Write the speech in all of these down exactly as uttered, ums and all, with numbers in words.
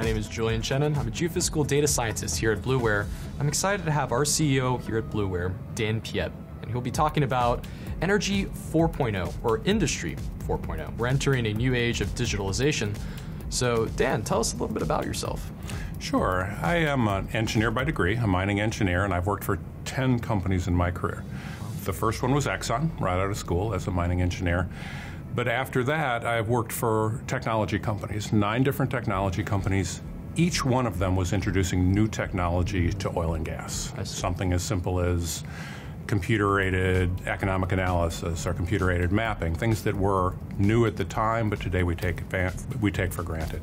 My name is Julian Chenin. I'm a geophysical data scientist here at Bluware. I'm excited to have our C E O here at Bluware, Dan Piette, and he'll be talking about Energy four point oh, or Industry four point oh. We're entering a new age of digitalization. So, Dan, tell us a little bit about yourself. Sure. I am an engineer by degree, a mining engineer, and I've worked for ten companies in my career. The first one was Exxon, right out of school as a mining engineer. But after that, I've worked for technology companies, nine different technology companies. Each one of them was introducing new technology to oil and gas, something as simple as computer-aided economic analysis or computer-aided mapping, things that were new at the time, but today we take we take for granted.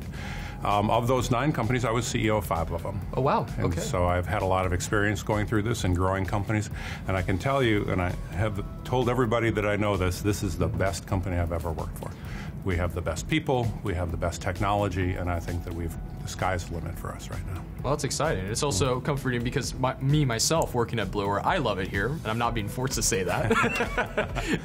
Um, of those nine companies, I was C E O of five of them. Oh, wow. And okay. So I've had a lot of experience going through this and growing companies. And I can tell you, and I have told everybody that I know this, this is the best company I've ever worked for. We have the best people, we have the best technology, and I think that we've, the sky's the limit for us right now. Well, that's exciting. It's also comforting because my, me, myself, working at Bluware, I love it here, and I'm not being forced to say that.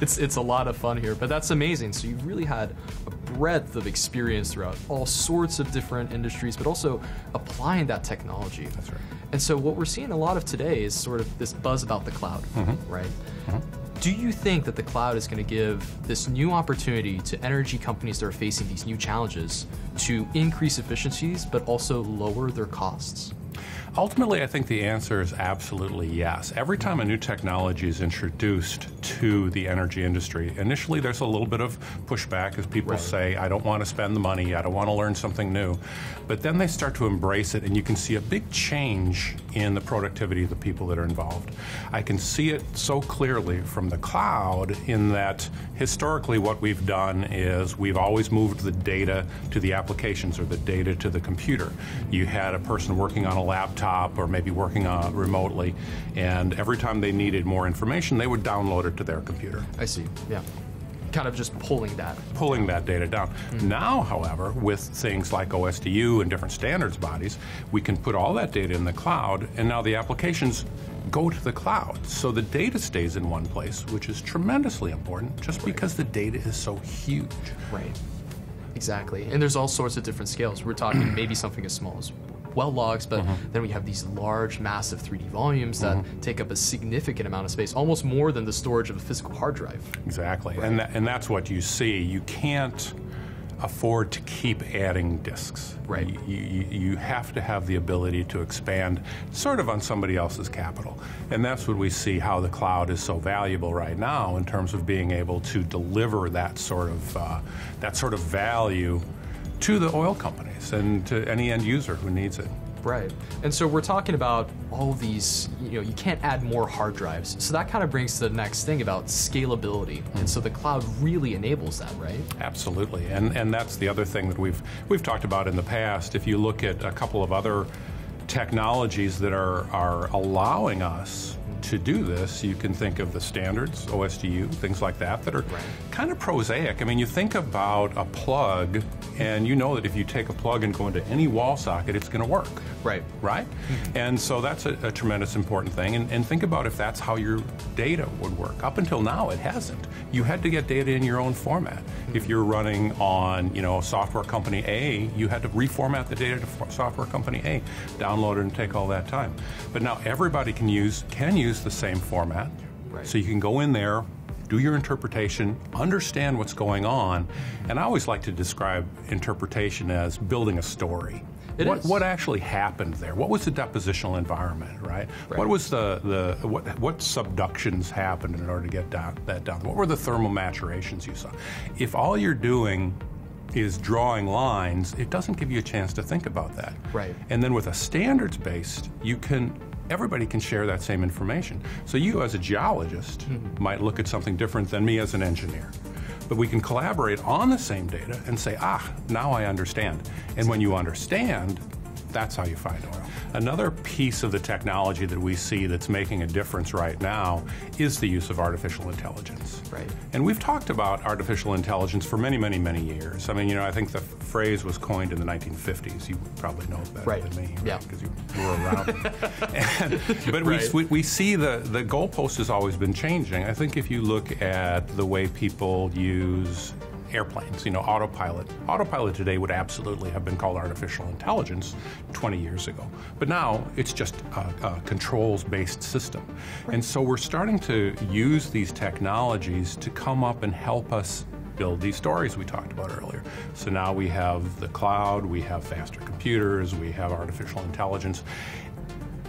it's, it's a lot of fun here, but that's amazing. So you've really had a breadth of experience throughout all sorts of different industries, but also applying that technology. That's right. And so what we're seeing a lot of today is sort of this buzz about the cloud, mm-hmm. right? Mm-hmm. Do you think that the cloud is going to give this new opportunity to energy companies that are facing these new challenges to increase efficiencies, but also lower their costs? Ultimately, I think the answer is absolutely yes. Every time a new technology is introduced to the energy industry, initially there's a little bit of pushback as people right. say, I don't want to spend the money, I don't want to learn something new. But then they start to embrace it, and you can see a big change in the productivity of the people that are involved. I can see it so clearly from the cloud in that historically what we've done is we've always moved the data to the applications or the data to the computer. You had a person working on a laptop or maybe working uh, remotely, and every time they needed more information, they would download it to their computer. I see, yeah. Kind of just pulling that. Pulling that data down. Mm-hmm. Now, however, with things like O S D U and different standards bodies, we can put all that data in the cloud, and now the applications go to the cloud. So the data stays in one place, which is tremendously important just right. because the data is so huge. Right, exactly. And there's all sorts of different scales. We're talking maybe something as small as well logs, but mm-hmm. then we have these large, massive three D volumes that mm-hmm. take up a significant amount of space, almost more than the storage of a physical hard drive. Exactly, right. and, that, and that's what you see. You can't afford to keep adding disks. Right. You, you, you have to have the ability to expand sort of on somebody else's capital. And that's what we see how the cloud is so valuable right now in terms of being able to deliver that sort of, uh, that sort of value to the oil companies and to any end user who needs it. Right, and so we're talking about all these, you know, you can't add more hard drives. So that kind of brings to the next thing about scalability. Mm-hmm. And so the cloud really enables that, right? Absolutely, and, and that's the other thing that we've, we've talked about in the past. If you look at a couple of other technologies that are, are allowing us to do this, you can think of the standards, O S D U, things like that, that are right. kind of prosaic. I mean, you think about a plug, and you know that if you take a plug and go into any wall socket, it's going to work. Right. Right? Mm-hmm. And so that's a, a tremendous important thing. And, and think about if that's how your data would work. Up until now, it hasn't. You had to get data in your own format. Mm-hmm. If you're running on, you know, software company A, you had to reformat the data to software company A, download it, and take all that time. But now everybody can use, can use the same format, right. so you can go in there, do your interpretation, understand what's going on, and I always like to describe interpretation as building a story. It what, is. What actually happened there? What was the depositional environment, right? right. What was the, the what, what subductions happened in order to get down, that down? What were the thermal maturations you saw? If all you're doing is drawing lines, it doesn't give you a chance to think about that. Right. And then with a standards-based, you can everybody can share that same information. So you as a geologist mm-hmm. might look at something different than me as an engineer. But we can collaborate on the same data and say, ah, now I understand. And when you understand, that's how you find oil. Another piece of the technology that we see that's making a difference right now is the use of artificial intelligence. Right. And we've talked about artificial intelligence for many, many, many years. I mean, you know, I think the phrase was coined in the nineteen fifties. You probably know it better right. than me, right? Because yeah. you were around. and, but right. we, we see the, the goalpost has always been changing. I think if you look at the way people use airplanes, you know, autopilot. Autopilot today would absolutely have been called artificial intelligence twenty years ago. But now it's just a, a controls-based system. Right. And so we're starting to use these technologies to come up and help us build these stories we talked about earlier. So now we have the cloud, we have faster computers, we have artificial intelligence.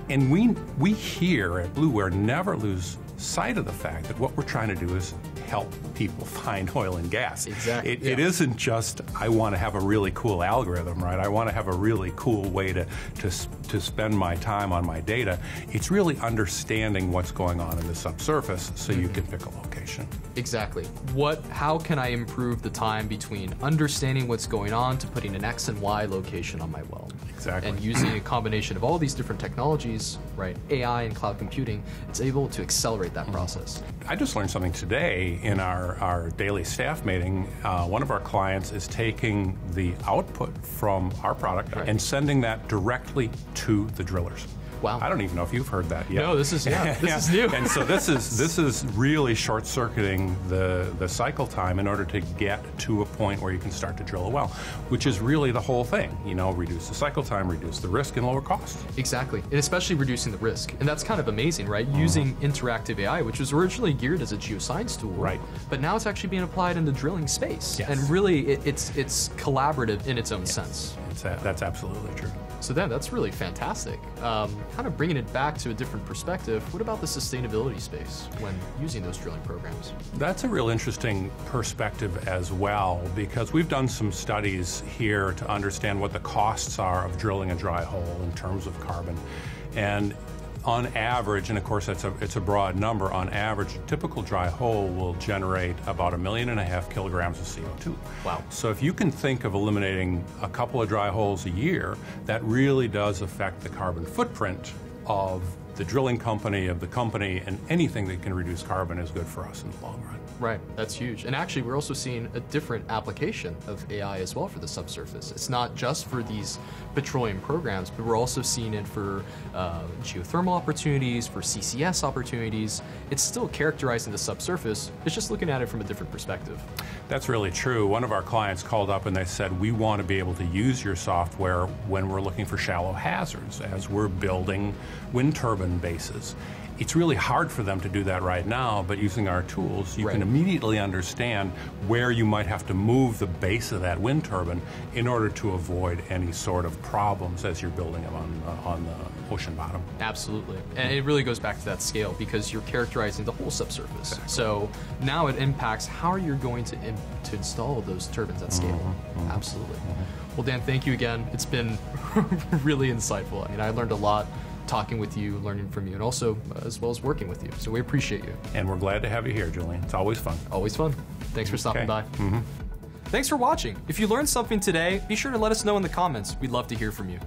And we, we here at Bluware never lose sight of the fact that what we're trying to do is help people find oil and gas. Exactly. It, yeah. it isn't just, I want to have a really cool algorithm, right? I want to have a really cool way to, to, to spend my time on my data. It's really understanding what's going on in the subsurface so mm-hmm. you can pick a location. Exactly. What, how can I improve the time between understanding what's going on to putting an X and Y location on my well? Exactly. And using a combination of all these different technologies, right, A I and cloud computing, it's able to accelerate that process. I just learned something today in our, our daily staff meeting. Uh, one of our clients is taking the output from our product right. and sending that directly to the drillers. Wow. I don't even know if you've heard that yet. No, this is, yeah, this yeah. is new. And so this is, this is really short-circuiting the, the cycle time in order to get to a point where you can start to drill a well, which is really the whole thing. You know, reduce the cycle time, reduce the risk, and lower costs. Exactly, and especially reducing the risk. And that's kind of amazing, right? Mm-hmm. Using interactive A I, which was originally geared as a geoscience tool, right. but now it's actually being applied in the drilling space. Yes. And really, it, it's, it's collaborative in its own yes. sense. It's a, that's absolutely true. So then, that's really fantastic. Um, kind of bringing it back to a different perspective, what about the sustainability space when using those drilling programs? That's a real interesting perspective as well, because we've done some studies here to understand what the costs are of drilling a dry hole in terms of carbon. And on average, and of course that's a, it's a broad number, on average, a typical dry hole will generate about a million and a half kilograms of C O two. Wow. So if you can think of eliminating a couple of dry holes a year, that really does affect the carbon footprint of the drilling company, of the company, and anything that can reduce carbon is good for us in the long run. Right, that's huge. And actually, we're also seeing a different application of A I as well for the subsurface. It's not just for these petroleum programs, but we're also seeing it for uh, geothermal opportunities, for C C S opportunities. It's still characterizing the subsurface, it's just looking at it from a different perspective. That's really true. One of our clients called up and they said, we want to be able to use your software when we're looking for shallow hazards, as we're building wind turbines bases. It's really hard for them to do that right now, but using our tools, you right. can immediately understand where you might have to move the base of that wind turbine in order to avoid any sort of problems as you're building them on, uh, on the ocean bottom. Absolutely, and it really goes back to that scale because you're characterizing the whole subsurface. Exactly. So now it impacts how you're going to, in to install those turbines at scale. Mm-hmm, mm-hmm. Absolutely. Mm-hmm. Well, Dan, thank you again. It's been really insightful. I mean, I learned a lot talking with you, learning from you, and also uh, as well as working with you. So we appreciate you. And we're glad to have you here, Julian. It's always fun. Always fun. Thanks for stopping okay. by. Mm-hmm. Thanks for watching. If you learned something today, be sure to let us know in the comments. We'd love to hear from you.